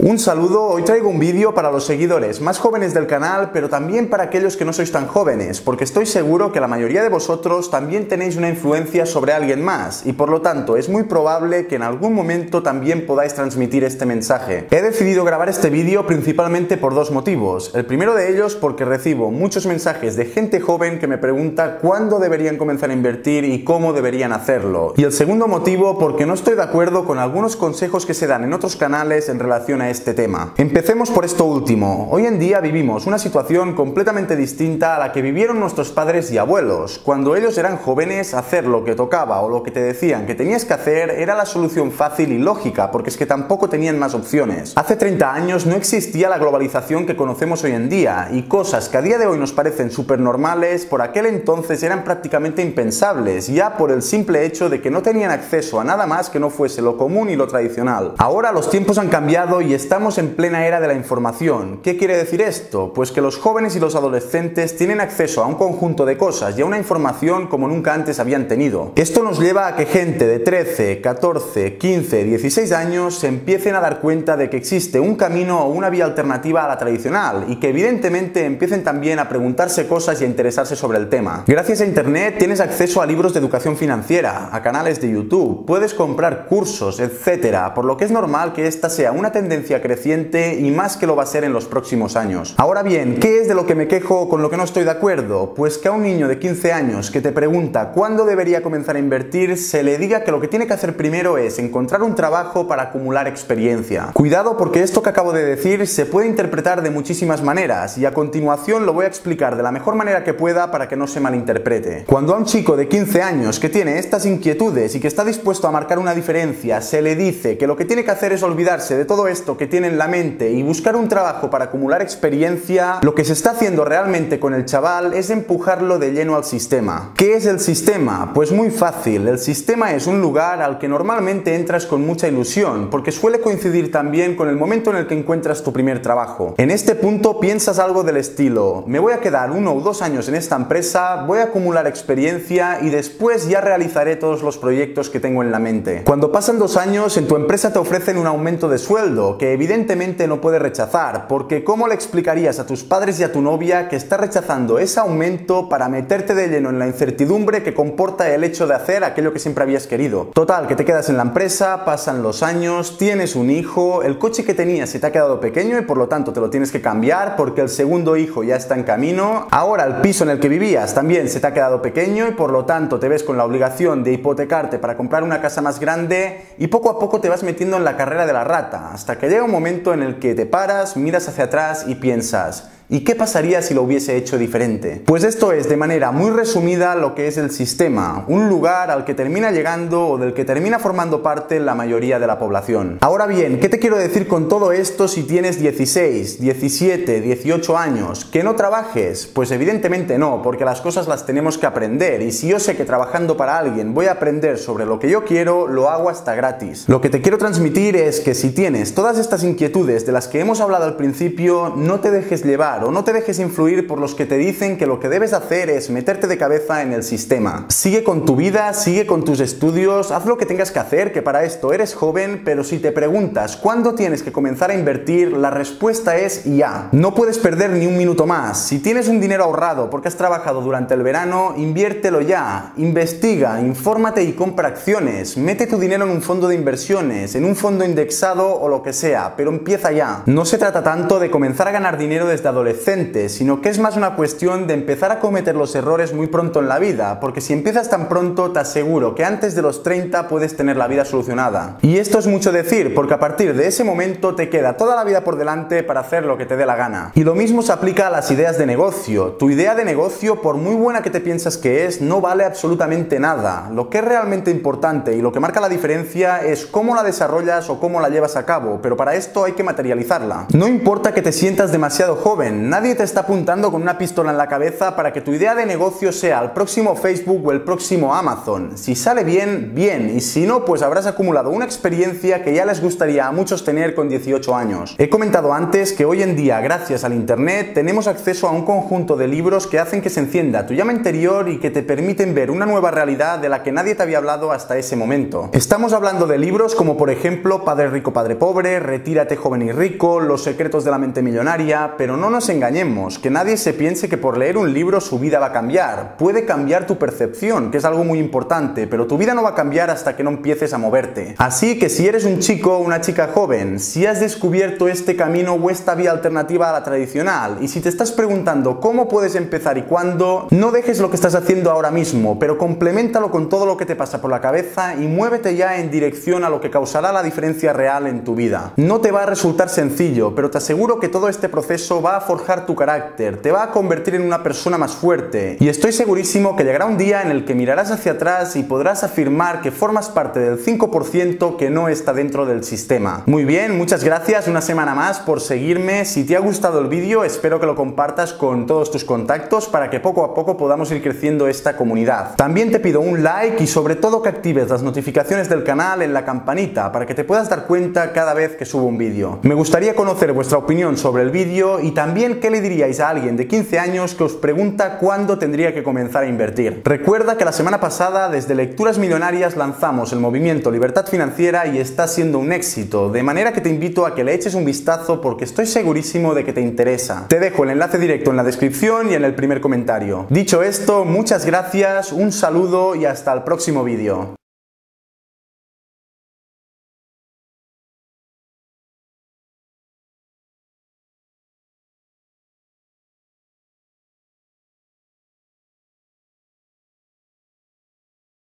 Un saludo, hoy traigo un vídeo para los seguidores más jóvenes del canal, pero también para aquellos que no sois tan jóvenes, porque estoy seguro que la mayoría de vosotros también tenéis una influencia sobre alguien más, y por lo tanto es muy probable que en algún momento también podáis transmitir este mensaje. He decidido grabar este vídeo principalmente por dos motivos. El primero de ellos porque recibo muchos mensajes de gente joven que me pregunta cuándo deberían comenzar a invertir y cómo deberían hacerlo. Y el segundo motivo porque no estoy de acuerdo con algunos consejos que se dan en otros canales en relación a este tema. Empecemos por esto último. Hoy en día vivimos una situación completamente distinta a la que vivieron nuestros padres y abuelos. Cuando ellos eran jóvenes, hacer lo que tocaba o lo que te decían que tenías que hacer era la solución fácil y lógica, porque es que tampoco tenían más opciones. Hace 30 años no existía la globalización que conocemos hoy en día, y cosas que a día de hoy nos parecen súper normales, por aquel entonces eran prácticamente impensables, ya por el simple hecho de que no tenían acceso a nada más que no fuese lo común y lo tradicional. Ahora los tiempos han cambiado y estamos en plena era de la información. ¿Qué quiere decir esto? Pues que los jóvenes y los adolescentes tienen acceso a un conjunto de cosas y a una información como nunca antes habían tenido. Esto nos lleva a que gente de 13, 14, 15, 16 años se empiecen a dar cuenta de que existe un camino o una vía alternativa a la tradicional, y que evidentemente empiecen también a preguntarse cosas y a interesarse sobre el tema. Gracias a internet tienes acceso a libros de educación financiera, a canales de YouTube, puedes comprar cursos, etcétera, por lo que es normal que esta sea una tendencia creciente, y más que lo va a ser en los próximos años. Ahora bien, ¿qué es de lo que me quejo, con lo que no estoy de acuerdo? Pues que a un niño de 15 años que te pregunta cuándo debería comenzar a invertir, se le diga que lo que tiene que hacer primero es encontrar un trabajo para acumular experiencia. Cuidado, porque esto que acabo de decir se puede interpretar de muchísimas maneras, y a continuación lo voy a explicar de la mejor manera que pueda para que no se malinterprete. Cuando a un chico de 15 años que tiene estas inquietudes y que está dispuesto a marcar una diferencia, se le dice que lo que tiene que hacer es olvidarse de todo esto que tiene en la mente y buscar un trabajo para acumular experiencia, lo que se está haciendo realmente con el chaval es empujarlo de lleno al sistema. ¿Qué es el sistema? Pues muy fácil. El sistema es un lugar al que normalmente entras con mucha ilusión, porque suele coincidir también con el momento en el que encuentras tu primer trabajo. En este punto piensas algo del estilo: me voy a quedar 1 o 2 años en esta empresa, voy a acumular experiencia y después ya realizaré todos los proyectos que tengo en la mente. Cuando pasan 2 años, en tu empresa te ofrecen un aumento de sueldo, que evidentemente no puedes rechazar, porque ¿cómo le explicarías a tus padres y a tu novia que estás rechazando ese aumento para meterte de lleno en la incertidumbre que comporta el hecho de hacer aquello que siempre habías querido? Total, que te quedas en la empresa, pasan los años, tienes un hijo, el coche que tenías se te ha quedado pequeño y por lo tanto te lo tienes que cambiar porque el segundo hijo ya está en camino. Ahora el piso en el que vivías también se te ha quedado pequeño y por lo tanto te ves con la obligación de hipotecarte para comprar una casa más grande, y poco a poco te vas metiendo en la carrera de la rata, hasta que llega un momento en el que te paras, miras hacia atrás y piensas: ¿y qué pasaría si lo hubiese hecho diferente? Pues esto es, de manera muy resumida, lo que es el sistema, un lugar al que termina llegando o del que termina formando parte la mayoría de la población. Ahora bien, ¿qué te quiero decir con todo esto si tienes 16, 17, 18 años? ¿Que no trabajes? Pues evidentemente no, porque las cosas las tenemos que aprender, y si yo sé que trabajando para alguien voy a aprender sobre lo que yo quiero, lo hago hasta gratis. Lo que te quiero transmitir es que si tienes todas estas inquietudes de las que hemos hablado al principio, no te dejes llevar o no te dejes influir por los que te dicen que lo que debes hacer es meterte de cabeza en el sistema. Sigue con tu vida, sigue con tus estudios, haz lo que tengas que hacer, que para esto eres joven, pero si te preguntas cuándo tienes que comenzar a invertir, la respuesta es ya. No puedes perder ni un minuto más. Si tienes un dinero ahorrado porque has trabajado durante el verano, inviértelo ya. Investiga, infórmate y compra acciones. Mete tu dinero en un fondo de inversiones, en un fondo indexado o lo que sea, pero empieza ya. No se trata tanto de comenzar a ganar dinero desde adolescente, sino que es más una cuestión de empezar a cometer los errores muy pronto en la vida, porque si empiezas tan pronto te aseguro que antes de los 30 puedes tener la vida solucionada. Y esto es mucho decir, porque a partir de ese momento te queda toda la vida por delante para hacer lo que te dé la gana. Y lo mismo se aplica a las ideas de negocio. Tu idea de negocio, por muy buena que te piensas que es, no vale absolutamente nada. Lo que es realmente importante y lo que marca la diferencia es cómo la desarrollas o cómo la llevas a cabo, pero para esto hay que materializarla. No importa que te sientas demasiado joven, joven, nadie te está apuntando con una pistola en la cabeza para que tu idea de negocio sea el próximo Facebook o el próximo Amazon. Si sale bien, bien, y si no, pues habrás acumulado una experiencia que ya les gustaría a muchos tener con 18 años. He comentado antes que hoy en día, gracias al Internet, tenemos acceso a un conjunto de libros que hacen que se encienda tu llama interior y que te permiten ver una nueva realidad de la que nadie te había hablado hasta ese momento. Estamos hablando de libros como, por ejemplo, Padre Rico, Padre Pobre, Retírate Joven y Rico, Los Secretos de la Mente Millonaria, pero no nos engañemos, que nadie se piense que por leer un libro su vida va a cambiar. Puede cambiar tu percepción, que es algo muy importante, pero tu vida no va a cambiar hasta que no empieces a moverte. Así que si eres un chico o una chica joven, si has descubierto este camino o esta vía alternativa a la tradicional, y si te estás preguntando cómo puedes empezar y cuándo, no dejes lo que estás haciendo ahora mismo, pero compleméntalo con todo lo que te pasa por la cabeza y muévete ya en dirección a lo que causará la diferencia real en tu vida. No te va a resultar sencillo, pero te aseguro que todo este proceso va a forjar tu carácter, te va a convertir en una persona más fuerte, y estoy segurísimo que llegará un día en el que mirarás hacia atrás y podrás afirmar que formas parte del 5% que no está dentro del sistema. Muy bien, muchas gracias una semana más por seguirme. Si te ha gustado el vídeo, espero que lo compartas con todos tus contactos para que poco a poco podamos ir creciendo esta comunidad. También te pido un like y sobre todo que actives las notificaciones del canal en la campanita para que te puedas dar cuenta cada vez que subo un vídeo. Me gustaría conocer vuestra opinión sobre el vídeo y también qué le diríais a alguien de 15 años que os pregunta cuándo tendría que comenzar a invertir. Recuerda que la semana pasada desde Lecturas Millonarias lanzamos el movimiento Libertad Financiera y está siendo un éxito, de manera que te invito a que le eches un vistazo porque estoy segurísimo de que te interesa. Te dejo el enlace directo en la descripción y en el primer comentario. Dicho esto, muchas gracias, un saludo y hasta el próximo vídeo.